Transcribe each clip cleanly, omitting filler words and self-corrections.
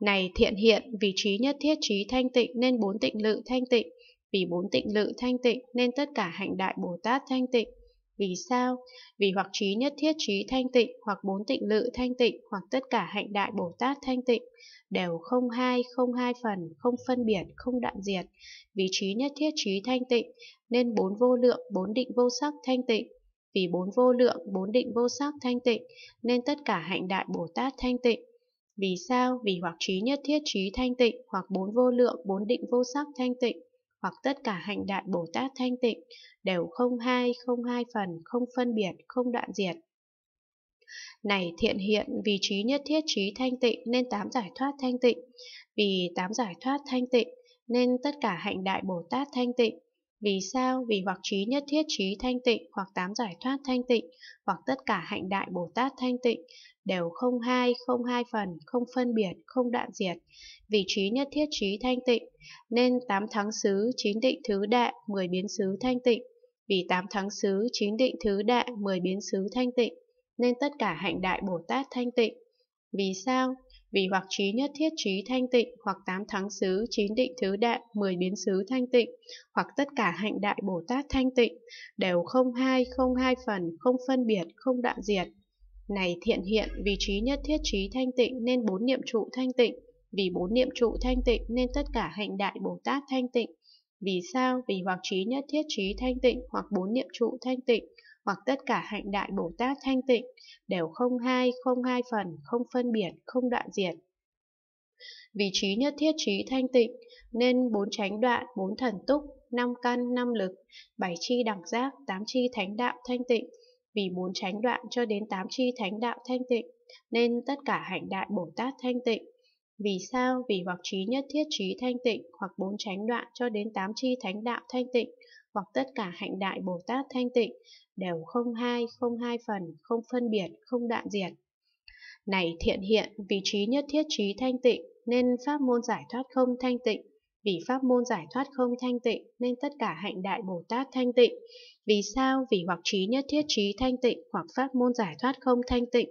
Này thiện hiện, vì trí nhất thiết trí thanh tịnh nên bốn tịnh lự thanh tịnh, vì bốn tịnh lự thanh tịnh nên tất cả hạnh đại Bồ Tát thanh tịnh. Vì sao? Vì hoặc trí nhất thiết trí thanh tịnh, hoặc bốn tịnh lự thanh tịnh, hoặc tất cả hạnh đại Bồ Tát thanh tịnh, đều không hai phần, không phân biệt, không đoạn diệt. Vì trí nhất thiết trí thanh tịnh, nên bốn vô lượng, bốn định vô sắc thanh tịnh. Vì bốn vô lượng, bốn định vô sắc thanh tịnh, nên tất cả hạnh đại Bồ Tát thanh tịnh. Vì sao? Vì hoặc trí nhất thiết trí thanh tịnh, hoặc bốn vô lượng, bốn định vô sắc thanh tịnh, hoặc tất cả hạnh đại Bồ Tát thanh tịnh, đều không hai phần, không phân biệt, không đoạn diệt. Này thiện hiện, vì trí nhất thiết trí thanh tịnh nên tám giải thoát thanh tịnh, vì tám giải thoát thanh tịnh nên tất cả hạnh đại Bồ Tát thanh tịnh. Vì sao? Vì hoặc trí nhất thiết trí thanh tịnh, hoặc tám giải thoát thanh tịnh, hoặc tất cả hạnh đại Bồ Tát thanh tịnh, đều không hai phần, không phân biệt, không đoạn diệt. Vì trí nhất thiết trí thanh tịnh nên tám thắng xứ, chín định thứ đại, 10 biến xứ thanh tịnh. Vì tám thắng xứ, chín định thứ đại, 10 biến xứ thanh tịnh nên tất cả hạnh đại Bồ Tát thanh tịnh. Vì sao? Vì hoặc trí nhất thiết trí thanh tịnh, hoặc tám thắng xứ, chín định thứ đại, 10 biến xứ thanh tịnh, hoặc tất cả hạnh đại Bồ Tát thanh tịnh, đều không hai phần, không phân biệt, không đoạn diệt. Này thiện hiện, vì trí nhất thiết trí thanh tịnh nên bốn niệm trụ thanh tịnh, vì bốn niệm trụ thanh tịnh nên tất cả hạnh đại Bồ Tát thanh tịnh. Vì sao? Vì hoặc trí nhất thiết trí thanh tịnh, hoặc bốn niệm trụ thanh tịnh, hoặc tất cả hạnh đại Bồ Tát thanh tịnh, đều không hai phần, không phân biệt, không đoạn diệt. Vì trí nhất thiết trí thanh tịnh nên bốn chánh đoạn, bốn thần túc, 5 căn, 5 lực, 7 chi đẳng giác, 8 chi thánh đạo thanh tịnh. Vì bốn chánh đoạn cho đến 8 chi thánh đạo thanh tịnh nên tất cả hạnh đại Bồ Tát thanh tịnh. Vì sao? Vì hoặc trí nhất thiết trí thanh tịnh, hoặc bốn chánh đoạn cho đến 8 chi thánh đạo thanh tịnh, hoặc tất cả hạnh đại Bồ Tát thanh tịnh, đều không hai phần, không phân biệt, không đoạn diệt. Này thiện hiện, vì trí nhất thiết trí thanh tịnh nên pháp môn giải thoát không thanh tịnh, vì pháp môn giải thoát không thanh tịnh nên tất cả hạnh đại Bồ Tát thanh tịnh. Vì sao? Vì hoặc trí nhất thiết trí thanh tịnh, hoặc pháp môn giải thoát không thanh tịnh,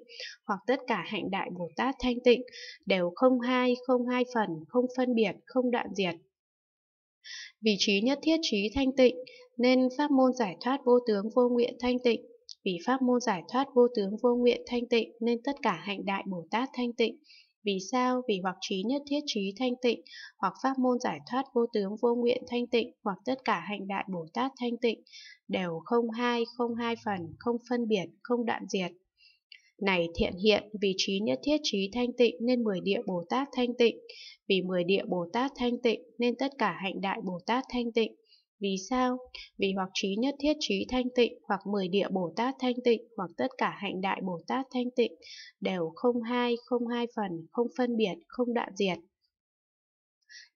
hoặc tất cả hạnh đại Bồ Tát thanh tịnh, đều không hai phần, không phân biệt, không đoạn diệt. Vì trí nhất thiết trí thanh tịnh nên pháp môn giải thoát vô tướng vô nguyện thanh tịnh, vì pháp môn giải thoát vô tướng vô nguyện thanh tịnh nên tất cả hạnh đại Bồ Tát thanh tịnh. Vì sao? Vì hoặc trí nhất thiết trí thanh tịnh, hoặc pháp môn giải thoát vô tướng vô nguyện thanh tịnh, hoặc tất cả hạnh đại Bồ Tát thanh tịnh, đều không hai phần, không phân biệt, không đoạn diệt. Này thiện hiện, vì trí nhất thiết trí thanh tịnh nên 10 địa Bồ Tát thanh tịnh, vì 10 địa Bồ Tát thanh tịnh nên tất cả hạnh đại Bồ Tát thanh tịnh. Vì sao? Vì hoặc trí nhất thiết trí thanh tịnh, hoặc 10 địa Bồ Tát thanh tịnh, hoặc tất cả hạnh đại Bồ Tát thanh tịnh, đều không hai phần, không phân biệt, không đoạn diệt.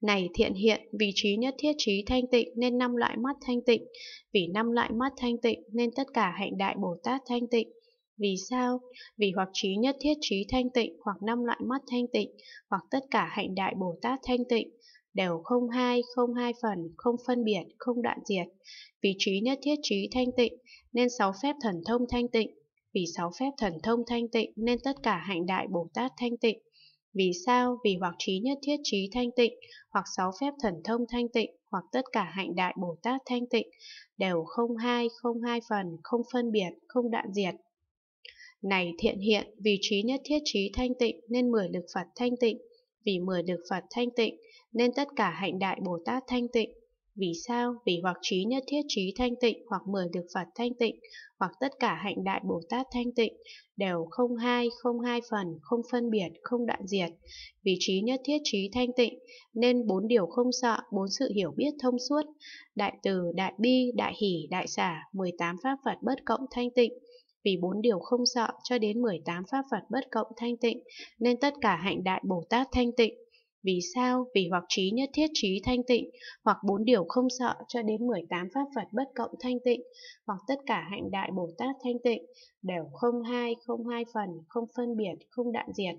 Này thiện hiện, vì trí nhất thiết trí thanh tịnh nên 5 loại mắt thanh tịnh, vì 5 loại mắt thanh tịnh nên tất cả hạnh đại Bồ Tát thanh tịnh. Vì sao? Vì hoặc trí nhất thiết trí thanh tịnh, hoặc 5 loại mắt thanh tịnh, hoặc tất cả hạnh đại Bồ Tát thanh tịnh, đều không hai phần, không phân biệt, không đoạn diệt. Vì trí nhất thiết trí thanh tịnh nên 6 phép thần thông thanh tịnh, vì 6 phép thần thông thanh tịnh nên tất cả hạnh đại Bồ Tát thanh tịnh. Vì sao? Vì hoặc trí nhất thiết trí thanh tịnh, hoặc 6 phép thần thông thanh tịnh, hoặc tất cả hạnh đại Bồ Tát thanh tịnh, đều không hai phần, không phân biệt, không đoạn diệt. Này thiện hiện, vì trí nhất thiết trí thanh tịnh nên 10 lực Phật thanh tịnh, vì 10 lực Phật thanh tịnh nên tất cả hạnh đại Bồ Tát thanh tịnh. Vì sao? Vì hoặc trí nhất thiết trí thanh tịnh, hoặc 10 lực Phật thanh tịnh, hoặc tất cả hạnh đại Bồ Tát thanh tịnh, đều không hai phần, không phân biệt, không đoạn diệt. Vì trí nhất thiết trí thanh tịnh nên 4 điều không sợ, 4 sự hiểu biết thông suốt, đại từ, đại bi, đại hỷ, đại xả, 18 pháp Phật bất cộng thanh tịnh. Vì 4 điều không sợ cho đến 18 pháp Phật bất cộng thanh tịnh nên tất cả hạnh đại Bồ Tát thanh tịnh. Vì sao? Vì hoặc trí nhất thiết trí thanh tịnh, hoặc 4 điều không sợ cho đến 18 pháp Phật bất cộng thanh tịnh, hoặc tất cả hạnh đại Bồ Tát thanh tịnh, đều không hai phần, không phân biệt, không đoạn diệt.